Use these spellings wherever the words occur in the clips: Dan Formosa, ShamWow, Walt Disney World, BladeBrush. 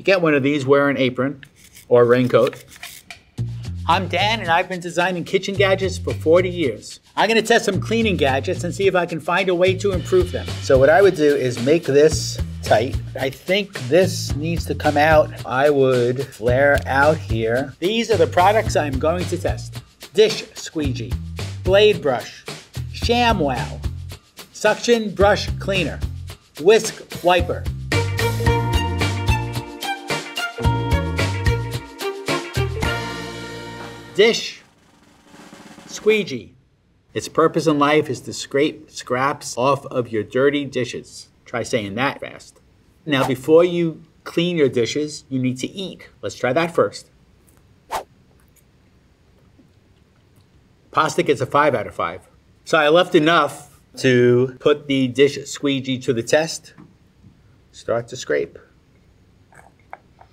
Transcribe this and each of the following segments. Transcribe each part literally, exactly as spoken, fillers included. you get one of these, wear an apron or a raincoat. I'm Dan, and I've been designing kitchen gadgets for forty years. I'm gonna test some cleaning gadgets and see if I can find a way to improve them. So what I would do is make this tight. I think this needs to come out. I would flare out here. These are the products I'm going to test. Dish squeegee, blade brush, ShamWow, suction brush cleaner, whisk wiper. Dish squeegee. Its purpose in life is to scrape scraps off of your dirty dishes. Try saying that fast. Now, before you clean your dishes, you need to eat. Let's try that first. Pasta gets a five out of five. So I left enough to put the dish squeegee to the test. Start to scrape.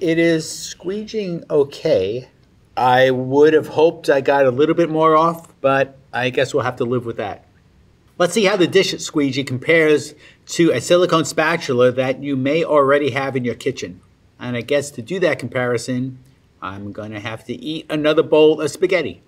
It is squeegeeing okay. I would have hoped I got a little bit more off, but I guess we'll have to live with that. Let's see how the dish squeegee compares to a silicone spatula that you may already have in your kitchen. And I guess to do that comparison, I'm gonna have to eat another bowl of spaghetti.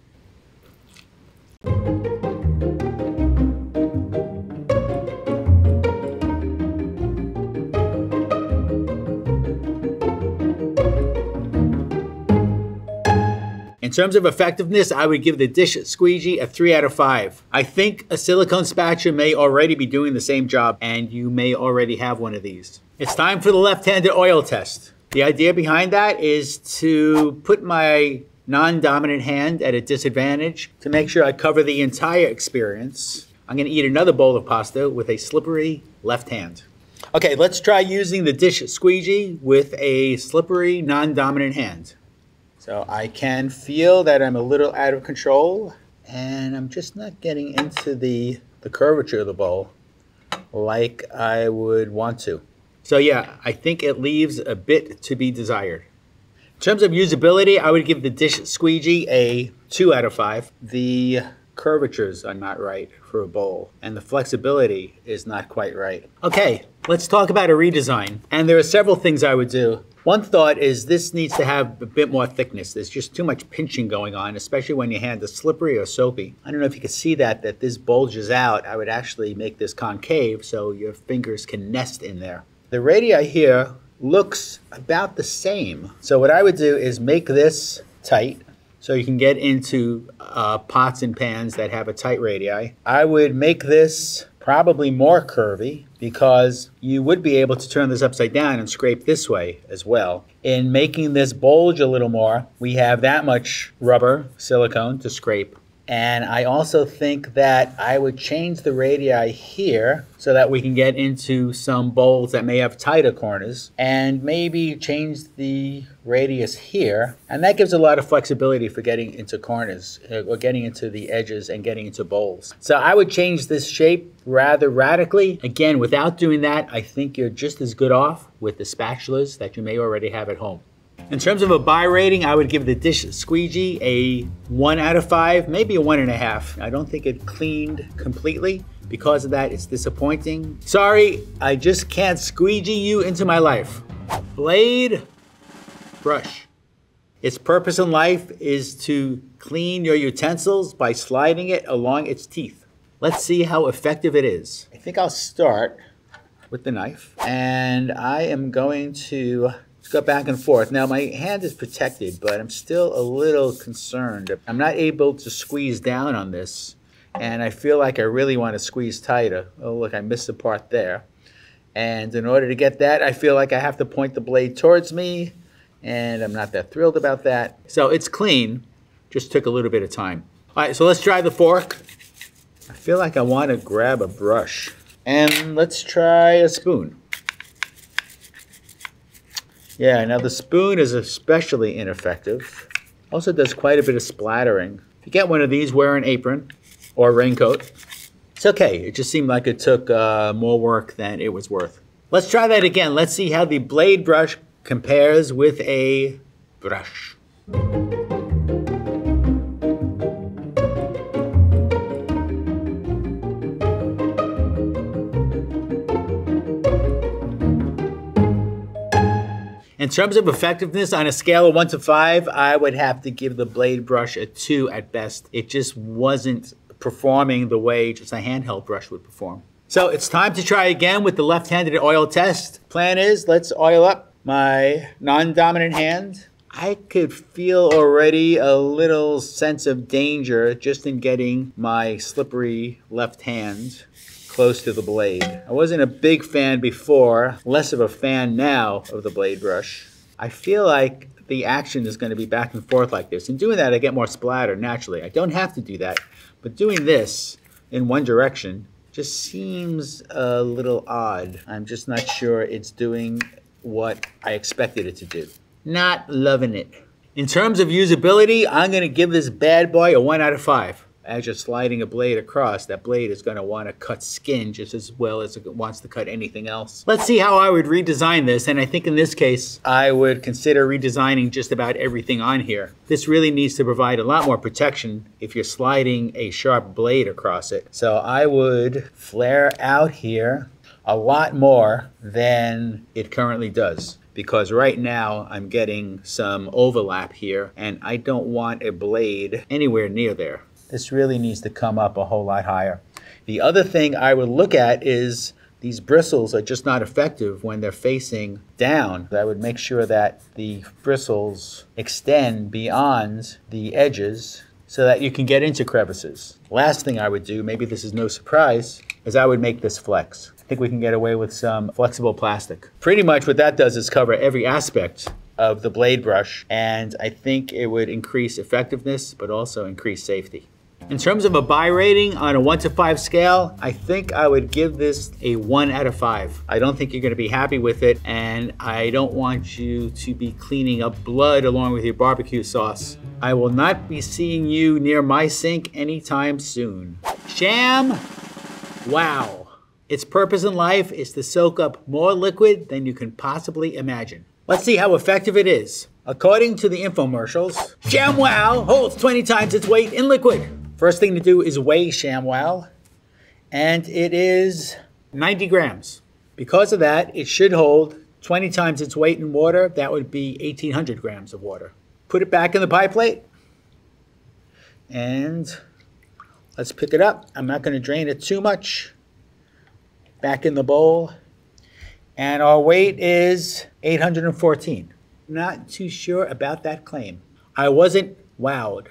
In terms of effectiveness, I would give the dish squeegee a three out of five. I think a silicone spatula may already be doing the same job, and you may already have one of these. It's time for the left-handed oil test. The idea behind that is to put my non-dominant hand at a disadvantage to make sure I cover the entire experience. I'm gonna eat another bowl of pasta with a slippery left hand. Okay, let's try using the dish squeegee with a slippery non-dominant hand. So I can feel that I'm a little out of control, and I'm just not getting into the, the curvature of the bowl like I would want to. So yeah, I think it leaves a bit to be desired. In terms of usability, I would give the dish squeegee a two out of five. The curvatures are not right for a bowl, and the flexibility is not quite right. Okay, let's talk about a redesign. And there are several things I would do. One thought is this needs to have a bit more thickness. There's just too much pinching going on, especially when your hand is slippery or soapy. I don't know if you can see that, that this bulges out. I would actually make this concave so your fingers can nest in there. The radii here looks about the same. So what I would do is make this tight so you can get into uh, pots and pans that have a tight radii. I would make this probably more curvy, because you would be able to turn this upside down and scrape this way as well. In making this bulge a little more, we have that much rubber silicone to scrape. And I also think that I would change the radii here so that we can get into some bowls that may have tighter corners, and maybe change the radius here. And that gives a lot of flexibility for getting into corners or getting into the edges and getting into bowls. So I would change this shape rather radically. Again, without doing that, I think you're just as good off with the spatulas that you may already have at home. In terms of a buy rating, I would give the dish squeegee a one out of five, maybe a one and a half. I don't think it cleaned completely. Because of that, it's disappointing. Sorry, I just can't squeegee you into my life. Blade brush. Its purpose in life is to clean your utensils by sliding it along its teeth. Let's see how effective it is. I think I'll start with the knife, and I am going to go back and forth. Now my hand is protected, but I'm still a little concerned. I'm not able to squeeze down on this, and I feel like I really want to squeeze tighter. Oh look, I missed the part there. And in order to get that, I feel like I have to point the blade towards me, and I'm not that thrilled about that. So it's clean, just took a little bit of time. All right, so let's try the fork. I feel like I want to grab a brush. And let's try a spoon. Yeah, now the spoon is especially ineffective. Also does quite a bit of splattering. If you get one of these, wear an apron or a raincoat. It's okay, it just seemed like it took uh, more work than it was worth. Let's try that again. Let's see how the blade brush compares with a brush. In in terms of effectiveness, on a scale of one to five, I would have to give the blade brush a two at best. It just wasn't performing the way just a handheld brush would perform. So it's time to try again with the left-handed oil test. Plan is, let's oil up my non-dominant hand. I could feel already a little sense of danger just in getting my slippery left hand close to the blade. I wasn't a big fan before, less of a fan now of the blade brush. I feel like the action is going to be back and forth like this. In doing that, I get more splatter naturally. I don't have to do that, but doing this in one direction just seems a little odd. I'm just not sure it's doing what I expected it to do. Not loving it. In terms of usability, I'm gonna give this bad boy a one out of five. As you're sliding a blade across, that blade is gonna wanna cut skin just as well as it wants to cut anything else. Let's see how I would redesign this, and I think in this case, I would consider redesigning just about everything on here. This really needs to provide a lot more protection if you're sliding a sharp blade across it. So I would flare out here a lot more than it currently does, because right now I'm getting some overlap here and I don't want a blade anywhere near there. This really needs to come up a whole lot higher. The other thing I would look at is these bristles are just not effective when they're facing down. I would make sure that the bristles extend beyond the edges so that you can get into crevices. Last thing I would do, maybe this is no surprise, is I would make this flex. I think we can get away with some flexible plastic. Pretty much what that does is cover every aspect of the blade brush, and I think it would increase effectiveness but also increase safety. In terms of a buy rating on a one to five scale, I think I would give this a one out of five. I don't think you're gonna be happy with it, and I don't want you to be cleaning up blood along with your barbecue sauce. I will not be seeing you near my sink anytime soon. ShamWow. Its purpose in life is to soak up more liquid than you can possibly imagine. Let's see how effective it is. According to the infomercials, ShamWow holds twenty times its weight in liquid. First thing to do is weigh ShamWow, and it is ninety grams. Because of that, it should hold twenty times its weight in water. That would be eighteen hundred grams of water. Put it back in the pie plate, and let's pick it up. I'm not gonna drain it too much. Back in the bowl, and our weight is eight hundred fourteen. Not too sure about that claim. I wasn't wowed.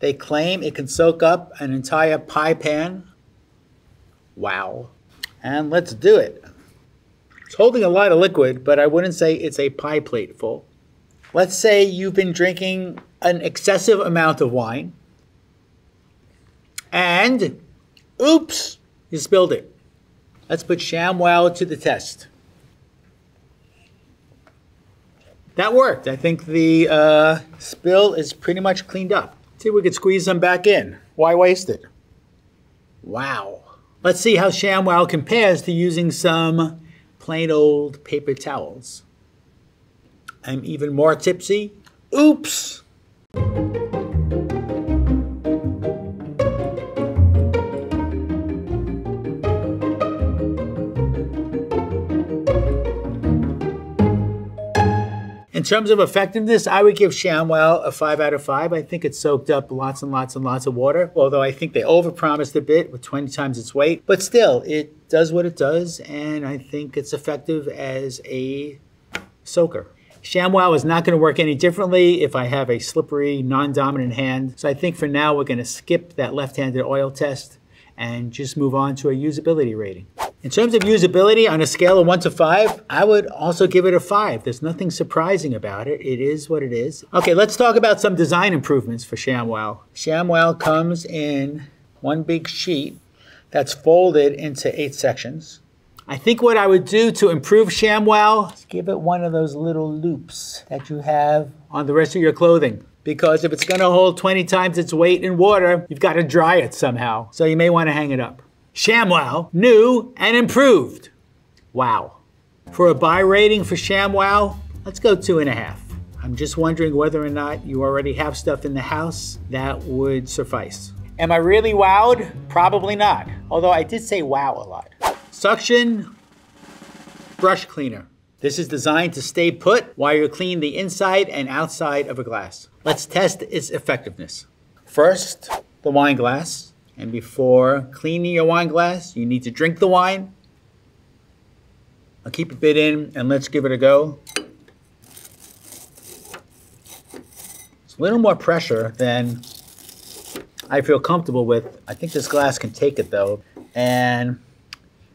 They claim it can soak up an entire pie pan. Wow. And let's do it. It's holding a lot of liquid, but I wouldn't say it's a pie plate full. Let's say you've been drinking an excessive amount of wine, and oops, you spilled it. Let's put ShamWow to the test. That worked. I think the uh, spill is pretty much cleaned up. Let's see if we could squeeze some back in. Why waste it? Wow. Let's see how ShamWow compares to using some plain old paper towels. I'm even more tipsy. Oops. In terms of effectiveness, I would give ShamWow a five out of five. I think it soaked up lots and lots and lots of water, although I think they overpromised a bit with twenty times its weight. But still, it does what it does, and I think it's effective as a soaker. ShamWow is not gonna work any differently if I have a slippery, non-dominant hand. So I think for now, we're gonna skip that left-handed oil test and just move on to a usability rating. In terms of usability, on a scale of one to five, I would also give it a five. There's nothing surprising about it. It is what it is. Okay, let's talk about some design improvements for ShamWow. ShamWow comes in one big sheet that's folded into eight sections. I think what I would do to improve ShamWow is give it one of those little loops that you have on the rest of your clothing. Because if it's gonna hold twenty times its weight in water, you've gotta dry it somehow. So you may wanna hang it up. ShamWow, new and improved. Wow. For a buy rating for ShamWow, let's go two and a half. I'm just wondering whether or not you already have stuff in the house that would suffice. Am I really wowed? Probably not. Although I did say wow a lot. Suction brush cleaner. This is designed to stay put while you're cleaning the inside and outside of a glass. Let's test its effectiveness. First, the wine glass. And before cleaning your wine glass, you need to drink the wine. I'll keep a bit in and let's give it a go. It's a little more pressure than I feel comfortable with. I think this glass can take it though. And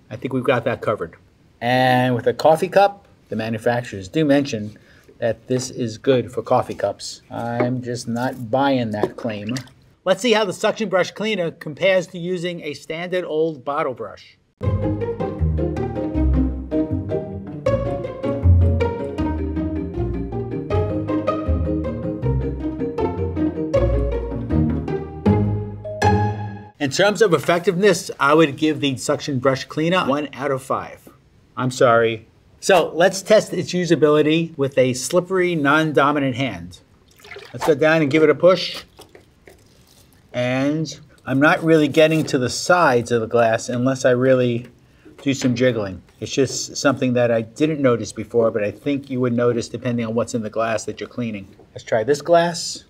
I think we've got that covered. And with a coffee cup, the manufacturers do mention that this is good for coffee cups. I'm just not buying that claim. Let's see how the suction brush cleaner compares to using a standard old bottle brush. In terms of effectiveness, I would give the suction brush cleaner one out of five. I'm sorry. So let's test its usability with a slippery, non-dominant hand. Let's go down and give it a push. And I'm not really getting to the sides of the glass unless I really do some jiggling. It's just something that I didn't notice before, but I think you would notice depending on what's in the glass that you're cleaning. Let's try this glass.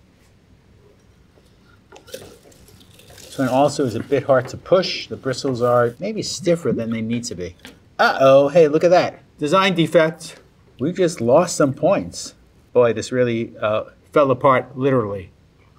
This one also is a bit hard to push. The bristles are maybe stiffer than they need to be. Uh-oh, hey, look at that. Design defect. We just lost some points. Boy, this really uh, fell apart, literally.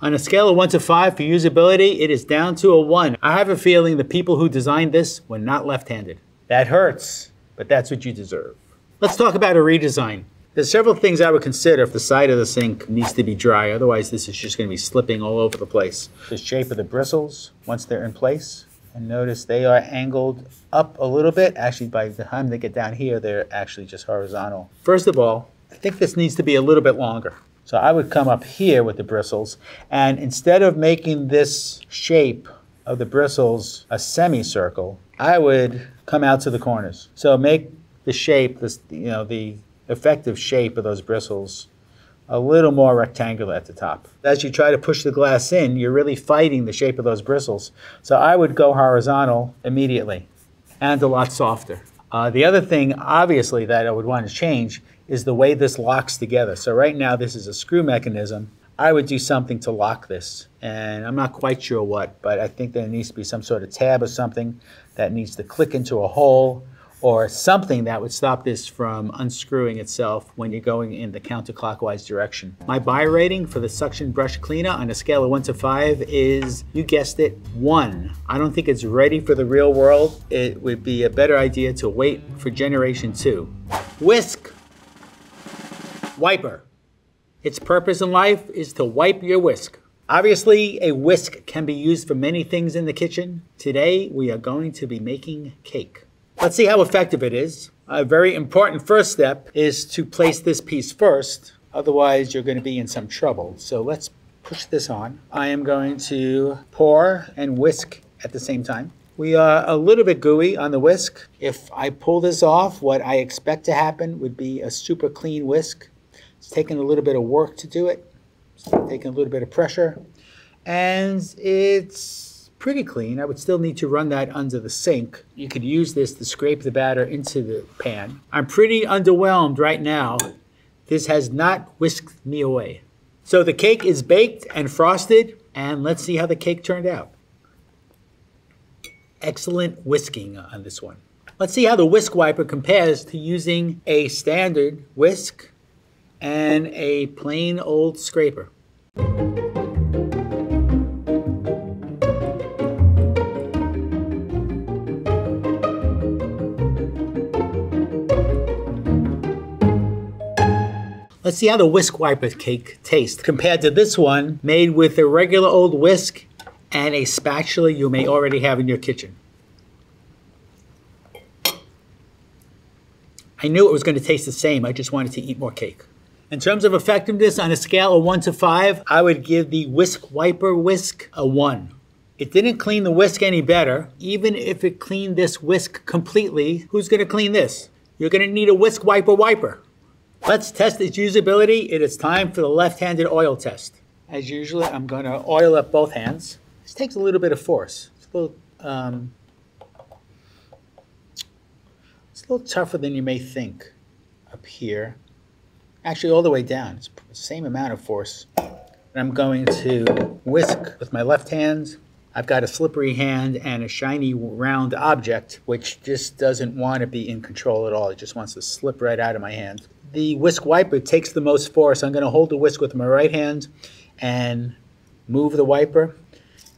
On a scale of one to five for usability, it is down to a one. I have a feeling the people who designed this were not left-handed. That hurts, but that's what you deserve. Let's talk about a redesign. There's several things I would consider if the side of the sink needs to be dry, otherwise this is just gonna be slipping all over the place. The shape of the bristles, once they're in place, and notice they are angled up a little bit. Actually, by the time they get down here, they're actually just horizontal. First of all, I think this needs to be a little bit longer. So I would come up here with the bristles, and instead of making this shape of the bristles a semicircle, I would come out to the corners. So make the shape, this, you know, the effective shape of those bristles a little more rectangular at the top. As you try to push the glass in, you're really fighting the shape of those bristles. So I would go horizontal immediately and a lot softer. Uh, the other thing, obviously, that I would want to change is the way this locks together. So right now, this is a screw mechanism. I would do something to lock this, and I'm not quite sure what, but I think there needs to be some sort of tab or something that needs to click into a hole or something that would stop this from unscrewing itself when you're going in the counterclockwise direction. My buy rating for the suction brush cleaner on a scale of one to five is, you guessed it, one. I don't think it's ready for the real world. It would be a better idea to wait for generation two. Whisk wiper. Its purpose in life is to wipe your whisk. Obviously, a whisk can be used for many things in the kitchen. Today, we are going to be making cake. Let's see how effective it is. A very important first step is to place this piece first, otherwise you're going to be in some trouble. So let's push this on. I am going to pour and whisk at the same time. We are a little bit gooey on the whisk. If I pull this off, what I expect to happen would be a super clean whisk. It's taking a little bit of work to do it. It's taking a little bit of pressure. And it's pretty clean. I would still need to run that under the sink. You could use this to scrape the batter into the pan. I'm pretty underwhelmed right now. This has not whisked me away. So the cake is baked and frosted, and let's see how the cake turned out. Excellent whisking on this one. Let's see how the whisk wiper compares to using a standard whisk and a plain old scraper. Let's see how the whisk wiper cake tastes compared to this one made with a regular old whisk and a spatula you may already have in your kitchen. I knew it was going to taste the same. I just wanted to eat more cake. In terms of effectiveness, on a scale of one to five, I would give the whisk wiper whisk a one. It didn't clean the whisk any better. Even if it cleaned this whisk completely, who's going to clean this? You're going to need a whisk wiper wiper. Let's test its usability. It is time for the left-handed oil test. As usual, I'm going to oil up both hands. This takes a little bit of force. It's a little, um, it's a little tougher than you may think. up here, actually all the way down. It's the same amount of force. And I'm going to whisk with my left hand. I've got a slippery hand and a shiny round object, which just doesn't want to be in control at all. It just wants to slip right out of my hand. The whisk wiper takes the most force. I'm going to hold the whisk with my right hand and move the wiper.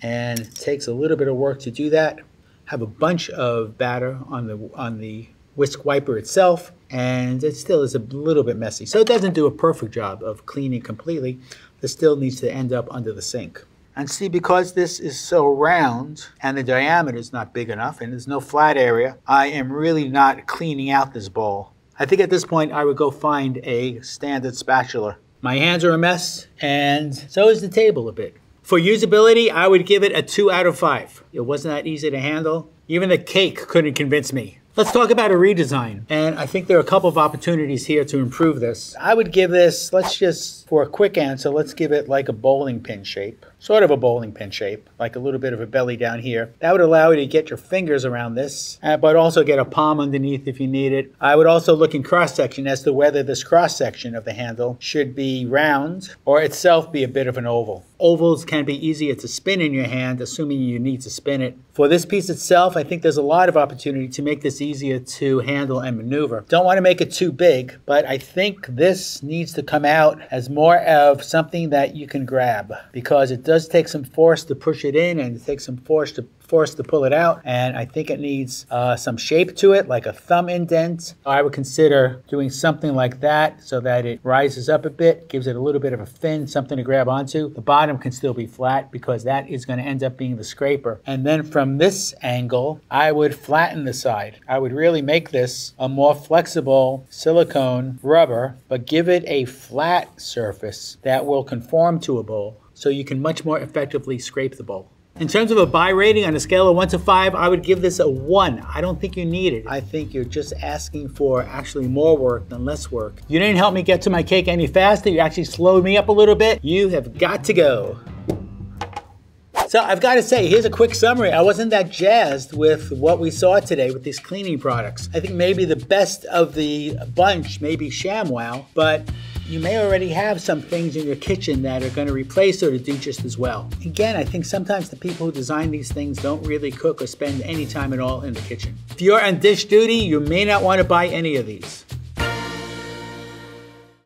And it takes a little bit of work to do that. Have a bunch of batter on the, on the whisk wiper itself, and it still is a little bit messy. So it doesn't do a perfect job of cleaning completely. This still needs to end up under the sink. And see, because this is so round and the diameter is not big enough and there's no flat area, I am really not cleaning out this bowl. I think at this point I would go find a standard spatula. My hands are a mess, and so is the table a bit. For usability, I would give it a two out of five. It wasn't that easy to handle. Even the cake couldn't convince me. Let's talk about a redesign. And I think there are a couple of opportunities here to improve this. I would give this, let's just, for a quick answer, let's give it like a bowling pin shape. Sort of a bowling pin shape, like a little bit of a belly down here. That would allow you to get your fingers around this, but also get a palm underneath if you need it. I would also look in cross-section as to whether this cross-section of the handle should be round or itself be a bit of an oval. Ovals can be easier to spin in your hand, assuming you need to spin it. For this piece itself, I think there's a lot of opportunity to make this easier to handle and maneuver. Don't want to make it too big, but I think this needs to come out as more of something that you can grab, because it does take some force to push it in and it takes some force to force to pull it out. And I think it needs uh, some shape to it, like a thumb indent. I would consider doing something like that so that it rises up a bit, gives it a little bit of a fin, something to grab onto. The bottom can still be flat, because that is going to end up being the scraper. And then from this angle, I would flatten the side. I would really make this a more flexible silicone rubber, but give it a flat surface that will conform to a bowl, so you can much more effectively scrape the bowl. In terms of a buy rating on a scale of one to five, I would give this a one. I don't think you need it. I think you're just asking for actually more work than less work. You didn't help me get to my cake any faster. You actually slowed me up a little bit. You have got to go. So I've got to say, here's a quick summary. I wasn't that jazzed with what we saw today with these cleaning products. I think maybe the best of the bunch may be ShamWow, but you may already have some things in your kitchen that are going to replace or to do just as well. Again, I think sometimes the people who design these things don't really cook or spend any time at all in the kitchen. If you're on dish duty, you may not want to buy any of these.